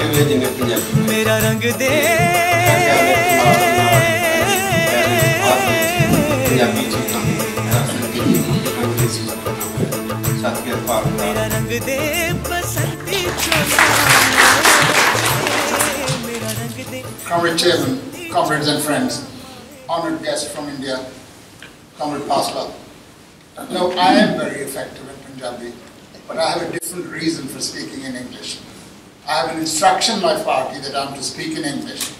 Everything is Punjabi. Mera rang de Punjabi chhota. Satya Park. Mera rang de basanti chhota. Comrade Chairman, comrades and friends, honored guests from India, Comrade Pascal. No, I am very effective in Punjabi, but I have a different reason for speaking in English. I have an instruction by party that I am to speak in English,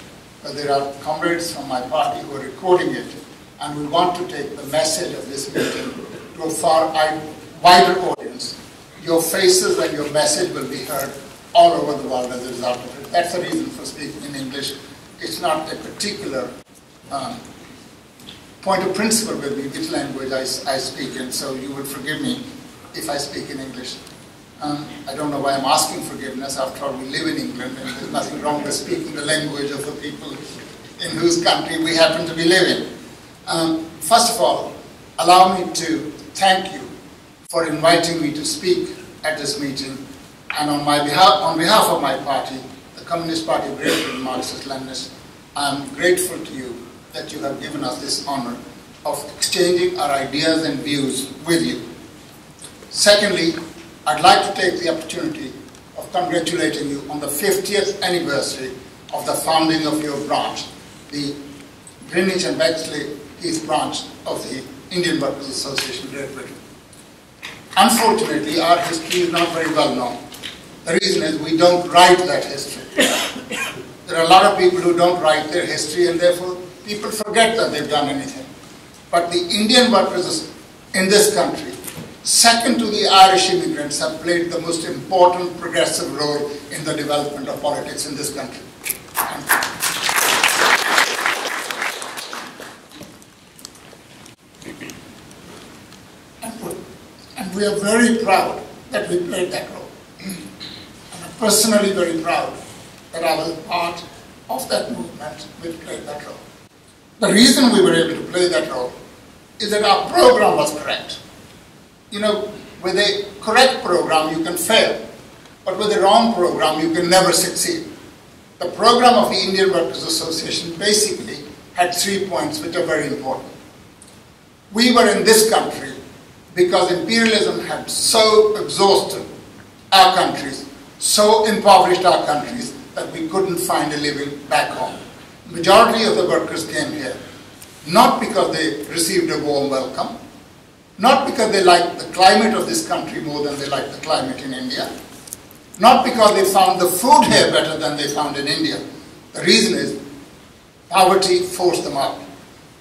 but there are comrades from my party who are recording it and will want to take the message of this meeting to a far wider audience. Your faces and your message will be heard all over the world as a result of it. That's the reason for speaking in English. It's not a particular point of principle with me, which language I speak in, so you would forgive me if I speak in English. I don't know why I'm asking forgiveness. After all, we live in England and there's nothing wrong with speaking the language of the people in whose country we happen to be living. First of all, allow me to thank you for inviting me to speak at this meeting, and on behalf of my party, the Communist Party of Great Britain, Marxist, Leninist, I'm grateful to you that you have given us this honor of exchanging our ideas and views with you. Secondly, I'd like to take the opportunity of congratulating you on the 50th anniversary of the founding of your branch, the Greenwich and Bexley Heath branch of the Indian Workers Association (Great Britain). Unfortunately, our history is not very well known. The reason is we don't write that history. There are a lot of people who don't write their history, and therefore people forget that they've done anything. But the Indian workers in this country, second to the Irish immigrants, have played the most important progressive role in the development of politics in this country. And we are very proud that we played that role. And I'm personally very proud that I was part of that movement which played that role. The reason we were able to play that role is that our program was correct. You know, with a correct program you can fail, but with a wrong program you can never succeed. The program of the Indian Workers Association basically had 3 points which are very important. We were in this country because imperialism had so exhausted our countries, so impoverished our countries, that we couldn't find a living back home. Majority of the workers came here, not because they received a warm welcome, not because they liked the climate of this country more than they liked the climate in India, not because they found the food here better than they found in India. The reason is poverty forced them out.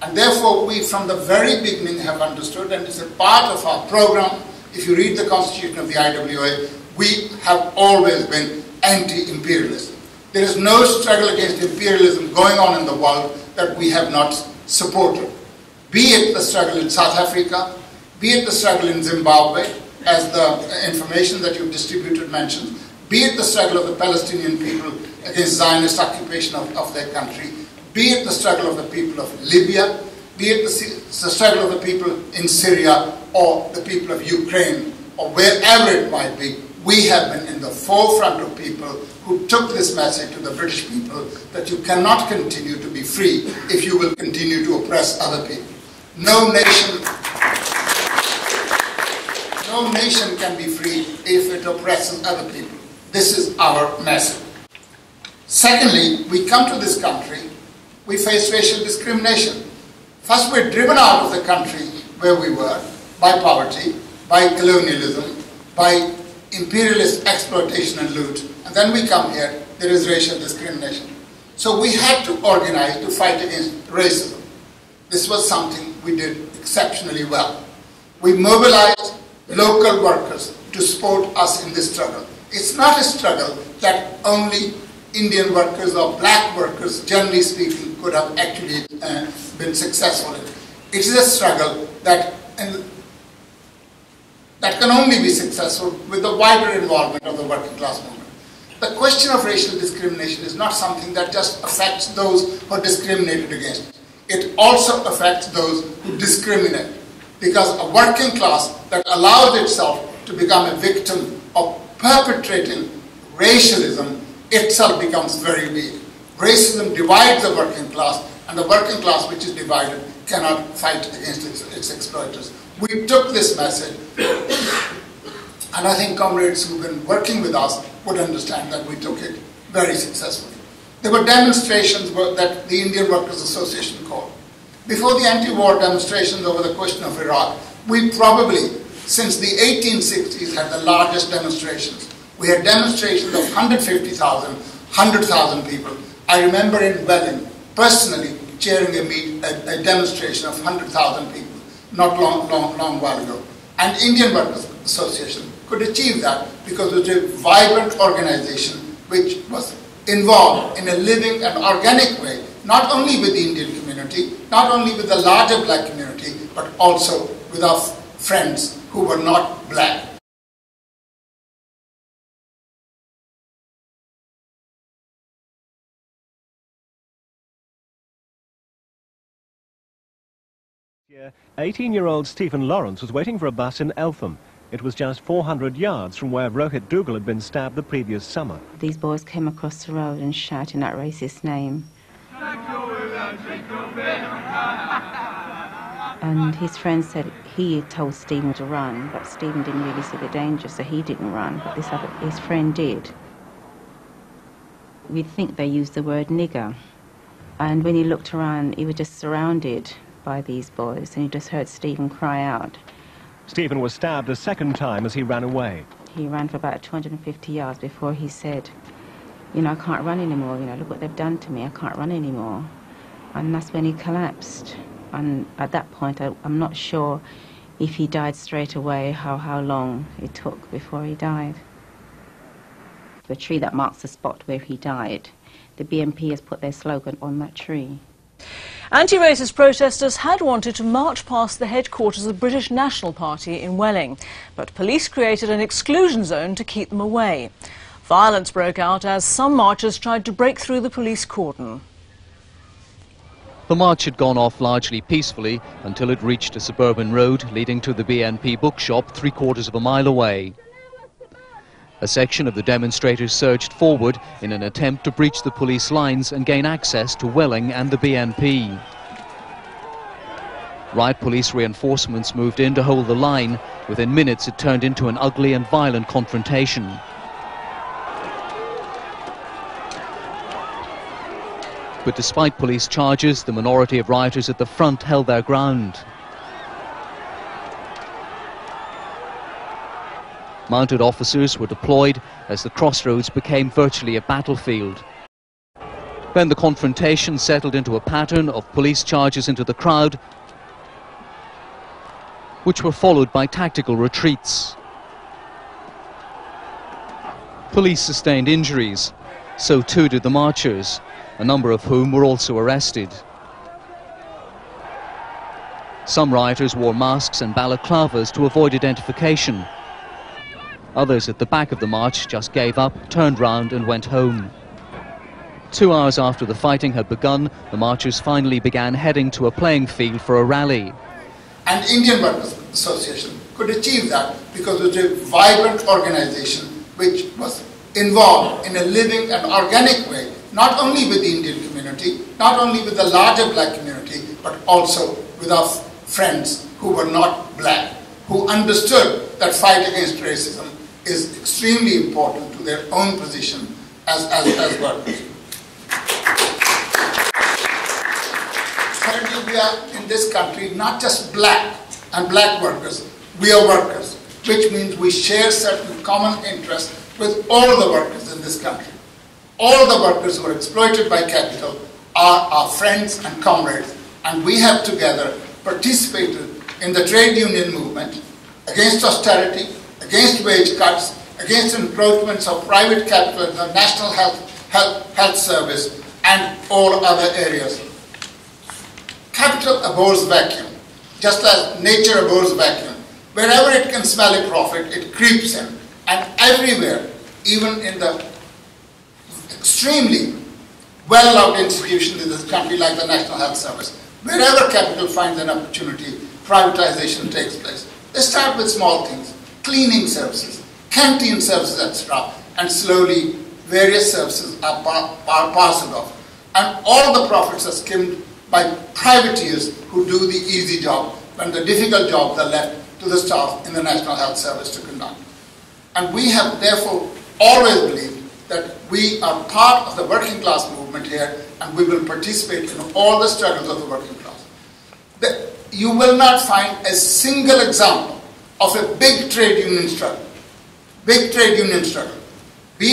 And therefore we from the very beginning have understood, and it's a part of our program, if you read the constitution of the IWA, we have always been anti-imperialist. There is no struggle against imperialism going on in the world that we have not supported. Be it the struggle in South Africa, be it the struggle in Zimbabwe, as the information that you've distributed mentions, be it the struggle of the Palestinian people against Zionist occupation of their country, be it the struggle of the people of Libya, be it the struggle of the people in Syria or the people of Ukraine or wherever it might be, we have been in the forefront of people who took this message to the British people that you cannot continue to be free if you will continue to oppress other people. No nation can be free if it oppresses other people. This is our message. Secondly, we come to this country, we face racial discrimination. First, we're driven out of the country where we were by poverty, by colonialism, by imperialist exploitation and loot. And then we come here, there is racial discrimination. So we had to organize to fight against racism. This was something we did exceptionally well. We mobilized local workers to support us in this struggle. It's not a struggle that only Indian workers or black workers, generally speaking, could have actually been successful in. It is a struggle that that can only be successful with the wider involvement of the working class movement. The question of racial discrimination is not something that just affects those who are discriminated against. It also affects those who discriminate, because a working class that allows itself to become a victim of perpetrating racialism itself becomes very weak. Racism divides the working class, and the working class which is divided cannot fight against its exploiters. We took this message, and I think comrades who've been working with us would understand that we took it very successfully. There were demonstrations that the Indian Workers Association called. Before the anti-war demonstrations over the question of Iraq, we probably, since the 1860s, had the largest demonstrations. We had demonstrations of 150,000, 100,000 people. I remember in Welling, personally, chairing a demonstration of 100,000 people not long while ago. And Indian Workers Association could achieve that because it was a vibrant organization which was involved in a living and organic way, not only with the Indian community, not only with the larger black community, but also with our friends who were not black. Year, 18-year-old Stephen Lawrence was waiting for a bus in Eltham. It was just 400 yards from where Rohit Dougal had been stabbed the previous summer. These boys came across the road and shouted that racist name. And his friend said he told Stephen to run, but Stephen didn't really see the danger, so he didn't run, but his friend did. We think they used the word nigger. And when he looked around, he was just surrounded by these boys, and he just heard Stephen cry out. Stephen was stabbed a second time as he ran away. He ran for about 250 yards before he said, you know, I can't run anymore, you know, look what they've done to me, I can't run anymore. And that's when he collapsed. And at that point, I'm not sure if he died straight away, how long it took before he died. The tree that marks the spot where he died, the BNP has put their slogan on that tree. Anti-racist protesters had wanted to march past the headquarters of the British National Party in Welling, but police created an exclusion zone to keep them away. Violence broke out as some marchers tried to break through the police cordon. The march had gone off largely peacefully until it reached a suburban road leading to the BNP bookshop 3/4 of a mile away. A section of the demonstrators surged forward in an attempt to breach the police lines and gain access to Welling and the BNP. Riot police reinforcements moved in to hold the line. Within minutes it turned into an ugly and violent confrontation. But despite police charges, the minority of rioters at the front held their ground. Mounted officers were deployed as the crossroads became virtually a battlefield. Then the confrontation settled into a pattern of police charges into the crowd, which were followed by tactical retreats. Police sustained injuries, so too did the marchers, a number of whom were also arrested. Some rioters wore masks and balaclavas to avoid identification. Others at the back of the march just gave up, turned round and went home. 2 hours after the fighting had begun, the marchers finally began heading to a playing field for a rally. And Indian Workers Association could achieve that because it was a vibrant organization which was involved in a living and organic way, not only with the Indian community, not only with the larger black community, but also with our friends who were not black, who understood that fight against racism is extremely important to their own position as workers. Thirdly, we are in this country not just black and black workers, we are workers, which means we share certain common interests with all the workers in this country. All the workers who are exploited by capital are our friends and comrades, and we have together participated in the trade union movement against austerity, against wage cuts, against encroachments of private capital in the National Health Service and all other areas. Capital abhors vacuum, just as nature abhors vacuum. Wherever it can smell a profit, it creeps in, and everywhere, even in the extremely well-loved institutions in this country like the National Health Service, wherever capital finds an opportunity, privatization takes place. They start with small things, cleaning services, canteen services, etc., and slowly various services are parcelled off. And all the profits are skimmed by privateers who do the easy job when the difficult jobs are left to the staff in the National Health Service to conduct. And we have therefore always believed that we are part of the working class movement here, and we will participate in all the struggles of the working class. You will not find a single example of a big trade union struggle, be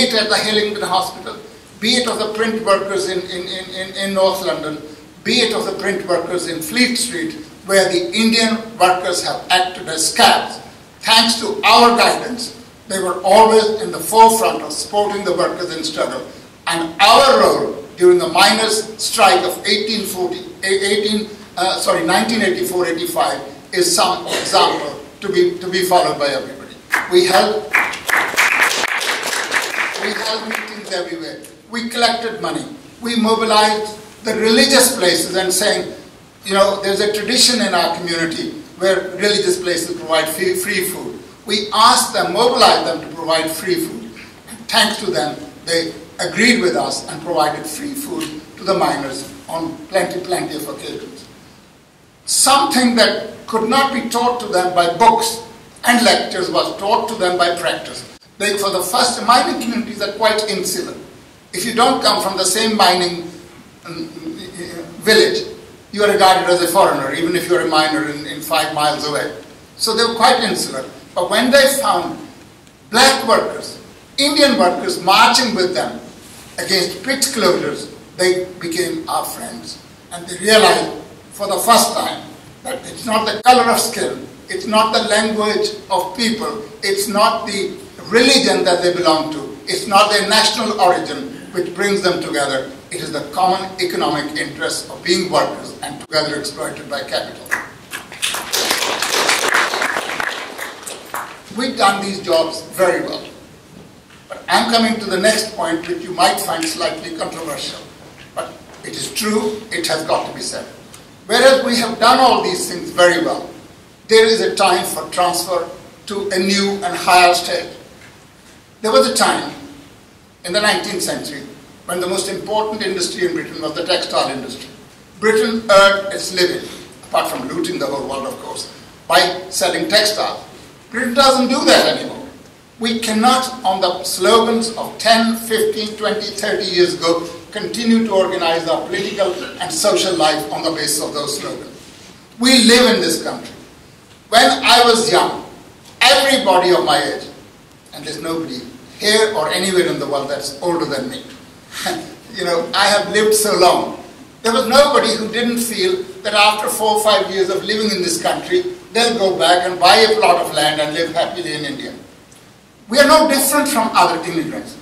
it at the Hillingdon Hospital, be it of the print workers in North London, be it of the print workers in Fleet Street, where the Indian workers have acted as scabs. Thanks to our guidance, they were always in the forefront of supporting the workers in struggle. And our role during the miners' strike of 1984-85 is some example to be followed by everybody. We held meetings everywhere. We collected money. We mobilized the religious places and saying, you know, there's a tradition in our community where religious places provide free food. We asked them, mobilized them to provide free food. And thanks to them, they agreed with us and provided free food to the miners on plenty of occasions. Something that could not be taught to them by books and lectures was taught to them by practice. Like for the first, mining communities are quite insular. If you don't come from the same mining village, you are regarded as a foreigner, even if you are a miner in 5 miles away. So they were quite insular. But when they found black workers, Indian workers marching with them against pit closures, they became our friends. And they realized for the first time that it's not the color of skin, it's not the language of people, it's not the religion that they belong to, it's not their national origin which brings them together. It is the common economic interest of being workers and together exploited by capital. We've done these jobs very well. But I'm coming to the next point, which you might find slightly controversial. But it is true, it has got to be said. Whereas we have done all these things very well, there is a time for transfer to a new and higher stage. There was a time in the 19th century when the most important industry in Britain was the textile industry. Britain earned its living, apart from looting the whole world of course, by selling textiles. Britain doesn't do that anymore. We cannot, on the slogans of 10, 15, 20, 30 years ago, continue to organize our political and social life on the basis of those slogans. We live in this country. When I was young, everybody of my age, and there's nobody here or anywhere in the world that's older than me. You know, I have lived so long. There was nobody who didn't feel that after 4 or 5 years of living in this country, they'll go back and buy a plot of land and live happily in India. We are no different from other immigrants.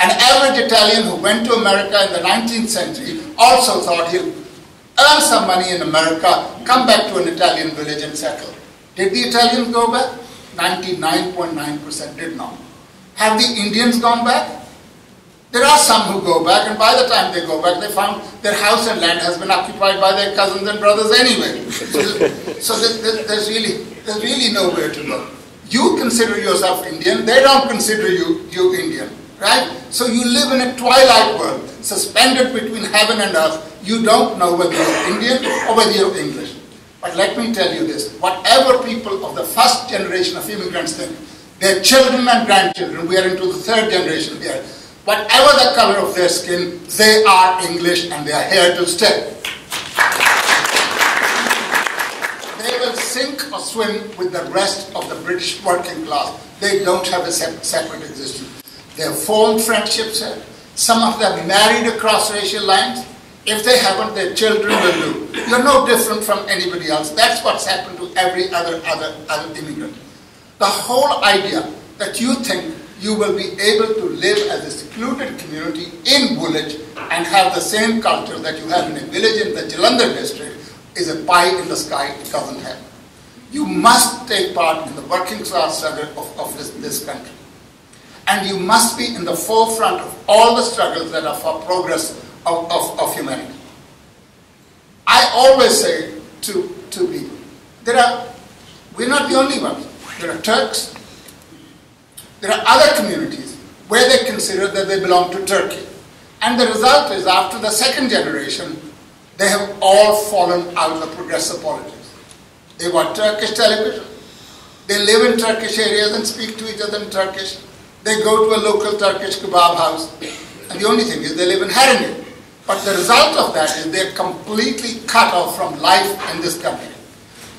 An average Italian who went to America in the 19th century also thought he'll earn some money in America, come back to an Italian village and settle. Did the Italians go back? 99.9% did not. Have the Indians gone back? There are some who go back, and by the time they go back, they found their house and land has been occupied by their cousins and brothers anyway. So there's really nowhere to go. You consider yourself Indian, they don't consider you Indian, right? So you live in a twilight world, suspended between heaven and earth. You don't know whether you're Indian or whether you're English. But let me tell you this, whatever people of the first generation of immigrants think, their children and grandchildren, we are into the third generation here, whatever the color of their skin, they are English and they are here to stay. They will sink or swim with the rest of the British working class. They don't have a separate existence. They have formed friendships here. Some of them married across racial lines. If they haven't, their children will do. You're no different from anybody else. That's what's happened to every other immigrant. The whole idea that you think you will be able to live as a secluded community in Woolwich and have the same culture that you have in a village in the Jalandhar district is a pie in the sky. It doesn't happen. You must take part in the working class struggle of this country. And you must be in the forefront of all the struggles that are for progress of humanity. I always say to people, we're not the only ones. There are Turks. There are other communities where they consider that they belong to Turkey. And the result is, after the second generation, they have all fallen out of progressive politics. They watch Turkish television. They live in Turkish areas and speak to each other in Turkish. They go to a local Turkish kebab house. And the only thing is they live in harangue. But the result of that is they're completely cut off from life in this country.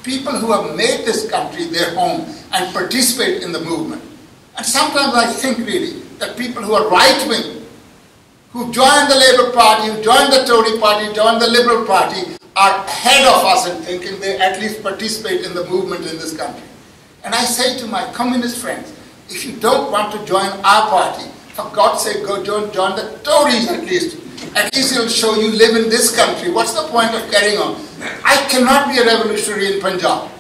People who have made this country their home and participate in the movement. And sometimes I think really that people who are right-wing, who joined the Labour Party, who joined the Tory Party, joined the Liberal Party, are ahead of us in thinking they at least participate in the movement in this country. And I say to my communist friends, if you don't want to join our party, for God's sake, go join the Tories at least. At least it'll show you live in this country. What's the point of carrying on? I cannot be a revolutionary in Punjab,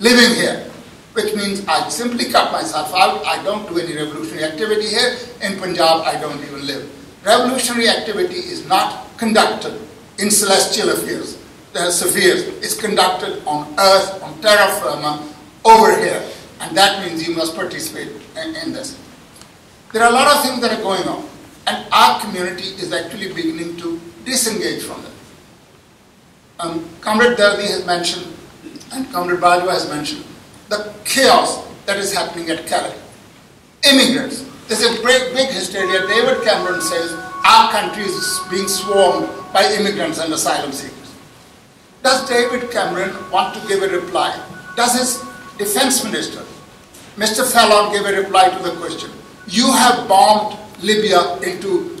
living here, which means I simply cut myself out. I don't do any revolutionary activity here. In Punjab, I don't even live. Revolutionary activity is not conducted in celestial affairs, spheres. It's conducted on earth, on terra firma, over here. And that means you must participate in this. There are a lot of things that are going on, and our community is actually beginning to disengage from them. Comrade Dardi has mentioned, and Comrade Bajwa has mentioned, the chaos that is happening at Calais. Immigrants. There's a great big hysteria. David Cameron says our country is being swarmed by immigrants and asylum seekers. Does David Cameron want to give a reply? Does his defense minister, Mr. Fallon, give a reply to the question? You have bombed Libya into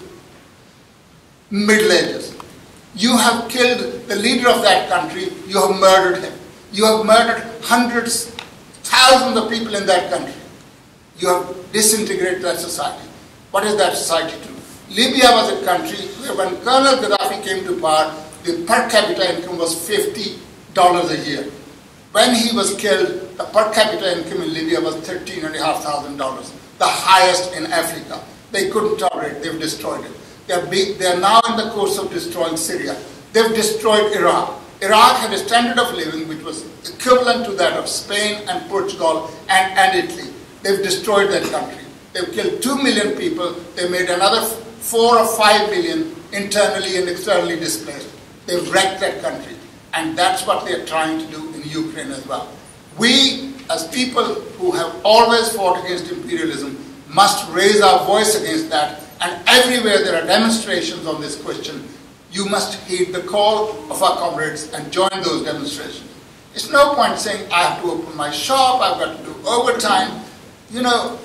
Middle Ages. You have killed the leader of that country. You have murdered him. You have murdered hundreds, thousands of people in that country. You have disintegrated that society. What is that society to? Libya was a country where when Colonel Gaddafi came to power, the per capita income was $50 a year. When he was killed, the per capita income in Libya was $13,500, the highest in Africa. They couldn't tolerate. They've destroyed it. They are now in the course of destroying Syria. They've destroyed Iraq. Iraq had a standard of living which was equivalent to that of Spain and Portugal and Italy. They've destroyed that country. They've killed 2 million people. They made another 4 or 5 million internally and externally displaced. They've wrecked that country. And that's what they're trying to do in Ukraine as well. We, as people who have always fought against imperialism, must raise our voice against that. And everywhere there are demonstrations on this question, you must heed the call of our comrades and join those demonstrations. It's no point saying, I have to open my shop, I've got to do overtime. You know,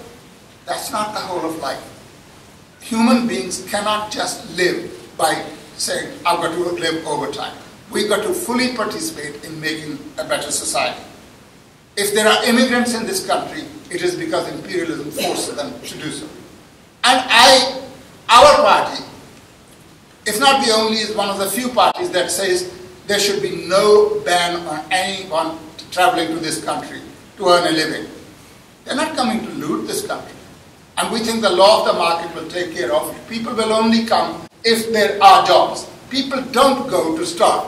that's not the whole of life. Human beings cannot just live by saying, I've got to live overtime. We've got to fully participate in making a better society. If there are immigrants in this country, it is because imperialism forces them to do so. And our party, if not the only, is one of the few parties that says there should be no ban on anyone traveling to this country to earn a living. They're not coming to loot this country. And we think the law of the market will take care of it. People will only come if there are jobs. People don't go to starve.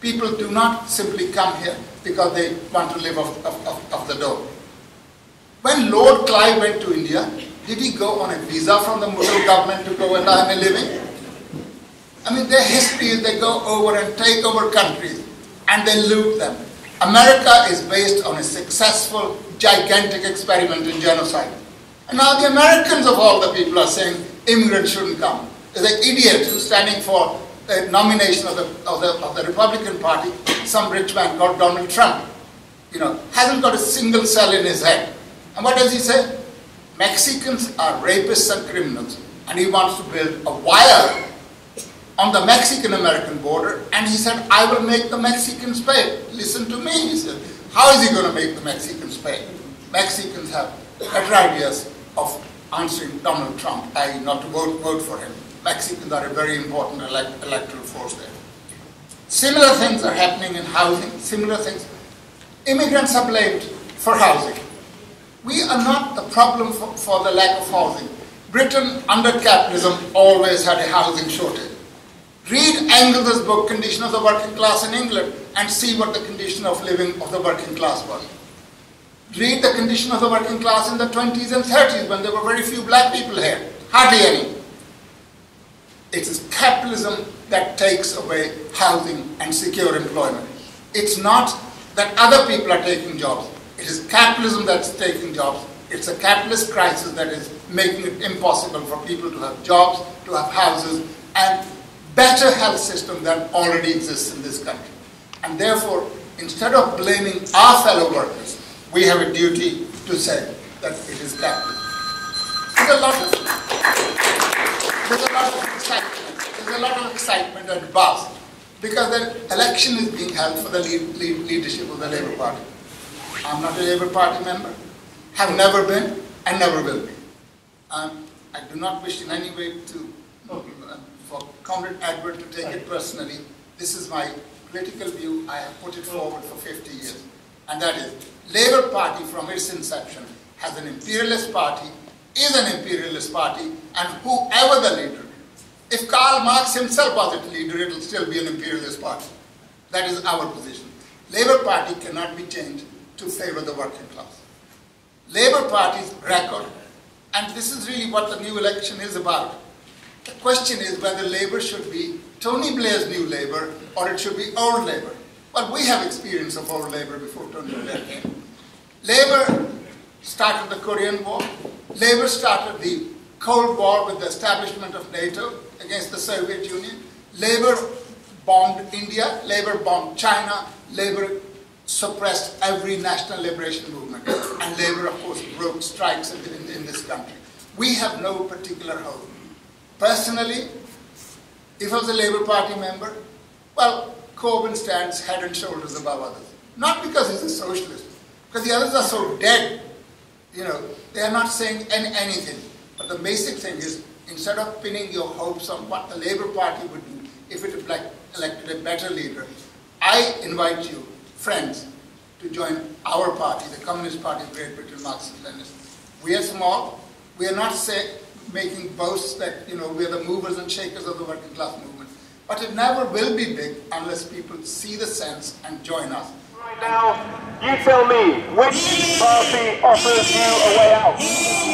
People do not simply come here because they want to live off the dough. When Lord Clive went to India, did he go on a visa from the Mughal government to go and earn a living? I mean, their history is they go over and take over countries and they loot them. America is based on a successful, gigantic experiment in genocide. And now the Americans of all the people are saying immigrants shouldn't come. There's an idiot who's standing for the nomination of the Republican Party. Some rich man called Donald Trump. You know, hasn't got a single cell in his head. And what does he say? Mexicans are rapists and criminals. And he wants to build a wire on the Mexican-American border. And he said, I will make the Mexicans pay. Listen to me, he said. How is he going to make the Mexicans pay? Mexicans have better ideas of answering Donald Trump, i.e. not to vote for him. Mexicans are a very important electoral force there. Similar things are happening in housing. Similar things. Immigrants are blamed for housing. We are not the problem for the lack of housing. Britain, under capitalism, always had a housing shortage. Read Engels' book, Condition of the Working Class in England, and see what the condition of living of the working class was. read the condition of the working class in the 20s and 30s when there were very few black people here, hardly any. It is capitalism that takes away housing and secure employment. It's not that other people are taking jobs. It is capitalism that's taking jobs. It's a capitalist crisis that is making it impossible for people to have jobs, to have houses, and better health system than already exists in this country. And therefore, instead of blaming our fellow workers, we have a duty to say that it is capitalism. There's a lot of excitement and buzz because the election is being held for the leadership of the Labour Party. I'm not a Labour Party member, have never been, and never will be. I do not wish in any way to for Comrade Edward to take it personally. This is my political view. I have put it forward for 50 years, and that is Labour Party from its inception has an imperialist party, is an imperialist party, and whoever the leader. If Karl Marx himself was its leader, it will still be an imperialist party. That is our position. Labour Party cannot be changed to favour the working class. Labour Party's record, and this is really what the new election is about. The question is whether Labour should be Tony Blair's new Labour or it should be old Labour. Well, we have experience of old Labour before Tony Blair came. Labour started the Korean War. Labour started the Cold War with the establishment of NATO against the Soviet Union. Labour bombed India, Labour bombed China, Labour suppressed every national liberation movement, and Labour, of course, broke strikes in this country. We have no particular hope. Personally, if I was a Labour Party member, well, Corbyn stands head and shoulders above others. Not because he's a socialist, because the others are so dead. You know, they are not saying anything. But the basic thing is, instead of pinning your hopes on what the Labour Party would do if it elected a better leader, I invite you, friends, to join our party, the Communist Party of Great Britain, Marxist, Leninist. We are small. We are not making boasts that, you know, we are the movers and shakers of the working class movement. But it never will be big unless people see the sense and join us. Right now, you tell me, which party offers you a way out?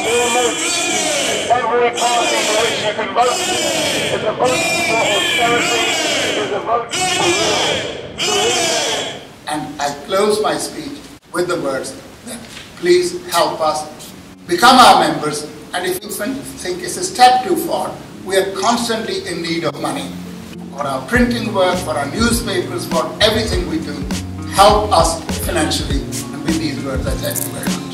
Almost every party for which you can vote is a vote for austerity, is a vote for war. And I close my speech with the words that please help us become our members, and if you think it's a step too far, we are constantly in need of money. For our printing work, for our newspapers, for everything we do, help us financially, and with these words I thank you very much.